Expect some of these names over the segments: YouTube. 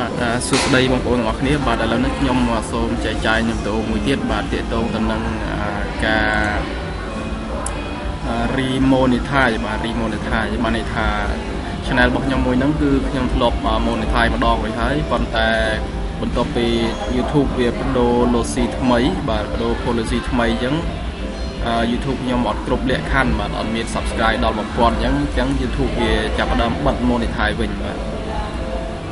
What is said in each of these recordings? YouTube វាបដូរ YouTube ខ្ញុំអត់គ្រប់លក្ខខណ្ឌបាទអត់មាន Subscribe ដល់ 1000 អញ្ចឹង YouTube វាចាប់ផ្ដើមបិទ Monetize វិញបាទអញ្ចឹងឥឡូវនេះគឺ YouTube របស់ខ្ញុំគឺបានគ្រប់លក្ខខណ្ឌរបស់វាហើយបាទគឺយើងចូលទៅមើលអញ្ចឹងគឺ 100,000 watch time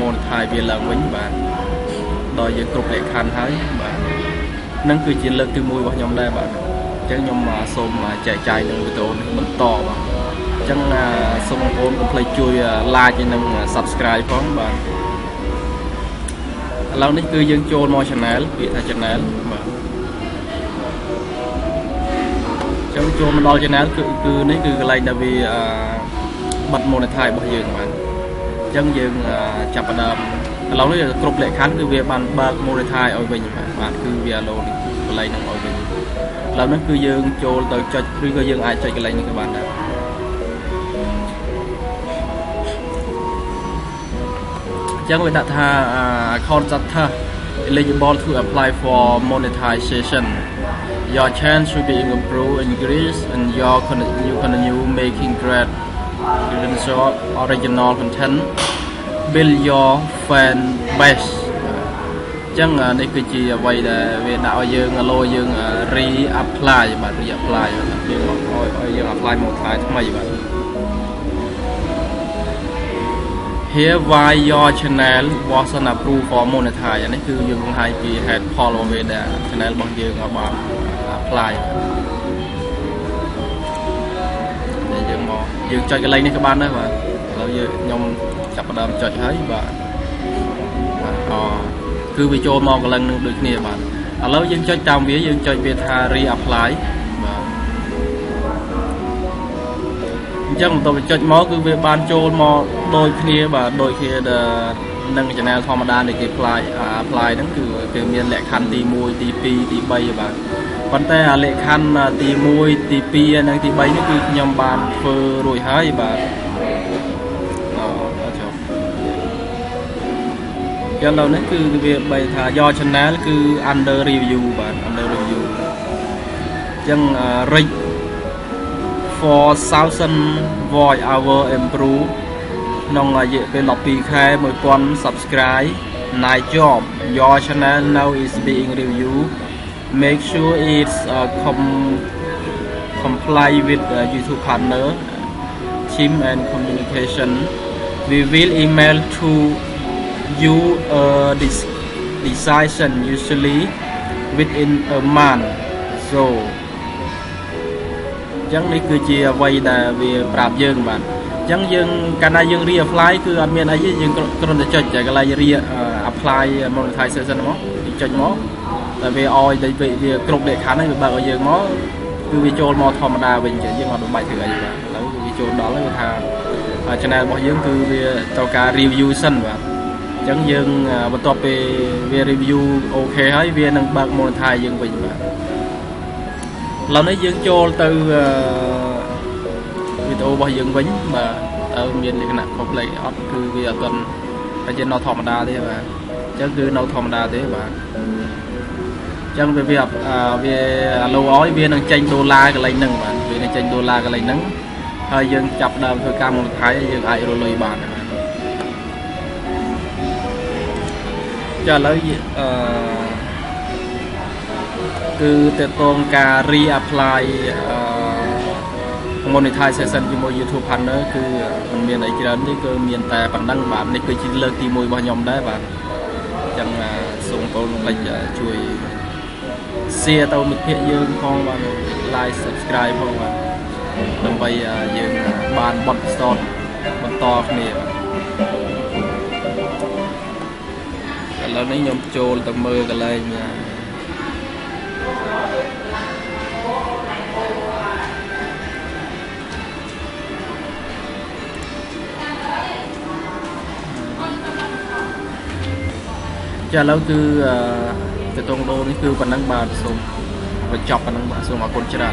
Monetize វាឡើងវិញបាទដល់យើងគ្រប់លក្ខខណ្ឌហើយបាទហ្នឹងគឺជាលើកទី1របស់ខ្ញុំដែរបាទអញ្ចឹងខ្ញុំសូមចែកចាយនៅវីដេអូនេះបន្តបាទអញ្ចឹងសូមបងប្អូន like និង subscribe ផងបាទឥឡូវនេះគឺយើងចូលមក channel ពាក្យថា channel បាទ ចូលមកដល់ channel គឺនេះគឺកន្លែងដែលវាបិទ Monetize របស់យើងបាទអញ្ចឹងយើងចាប់ផ្ដើមឥឡូវនេះគ្រប់លក្ខខណ្ឌគឺវាបានបើក Monetize ឲ្យវិញបាទបាទគឺវាឡូនេះកន្លែងហ្នឹងឲ្យវិញឥឡូវនេះគឺយើងចូលទៅចុចឬក៏យើងអាចចុចកន្លែងនេះក៏បានដែរអញ្ចឹងវាថា Contractor eligible to apply for monetization Your chance should be improved, increased, and your continue making great original content. Build your fan base. Chẳng này cứ chỉ vậy là về đạo dương, lôi dương reapply bạn reapply rồi apply một thái thứ mấy bạn. Here why your channel wasn't approved for monetize. Này cứ dương không hay vì hết follow về đã channel bằng dương ở bạn. Apply យើងចុចកន្លែងនេះក៏បានដែរបាទឥឡវយើងខ្ញុំចាប់ផ្ដើមចុចហើយបាទអឺគឺវាចូលមកកន្លែងនឹងដូចគ្នាបាទឥឡវយើងចុចតាមវាយើងចុចវាថា reapply បាទអញ្ចឹងបន្តចុចមកគឺវាបានចូលមកដូចគ្នាបាទដូចគ្នា នឹង channel ធម្មតានេះគេ apply ហ្នឹងគឺមានលក្ខខណ្ឌទី 1 ទី 2 ទី 3 បាទប៉ុន្តែលក្ខខណ្ឌទី 1 ទី 2 និងទី 3 នេះគឺខ្ញុំបានធ្វើរួចហើយបាទអឺឥឡូវនេះគឺវាបីថា your channel គឺ under review បាទ under review អញ្ចឹង reach 4000 watch hour improve ក្នុងរយៈពេល 12 ខែ 1000 subscribe night job your channel now is being reviewed make sure it's comply with YouTube partner team and communication we will email to you this decision usually within a month so អញ្ចឹងនេះគឺជាអ្វីដែលវាប្រាប់យើងបាទ អញ្ចឹងយើងកាលណាយើង reapply គឺអត់មានអីទេយើងគ្រាន់តែចុចតែកន្លែង reapply monetization មកចុចមកតែវាឲ្យតែវាគ្រប់លក្ខខណ្ឌហ្នឹងវាបើកឲ្យយើងមកគឺវាចូលមកធម្មតាវិញចឹងយើងអត់បាច់ធ្វើអីបាទឥឡូវគឺវាចូលដល់ហើយថា channel របស់យើងគឺវាត្រូវការ review សិនបាទអញ្ចឹងយើងបន្ទាប់ពេលវា review okay ហើយវានឹងបើក monetize យើងវិញបាទឥឡូវនេះយើងចូលទៅ វីដេអូរបស់យើងវិញបាទឥឡូវមានលក្ខណៈ reapply monetization ជាមួយ YouTube partner គឺมันមានអីច្រើនទេគឺមានតែប៉ុណ្ណឹងបាទនេះគឺជាលើកទី1របស់ខ្ញុំដែរបាទអញ្ចឹងសូមបងប្អូនជួយ share ទៅមិត្តភក្តិយើងផងបាទ like subscribe ផងបាទដើម្បីយើងបានបទពិសោធន៍បន្តគ្នាបាទ แล้วนี่ยมโจลตะมือกันเลยนะจะแล้วคือจะตรงโลนี่คือปนังบาทส่งไปจับปนังบาทส่งมาคนจรา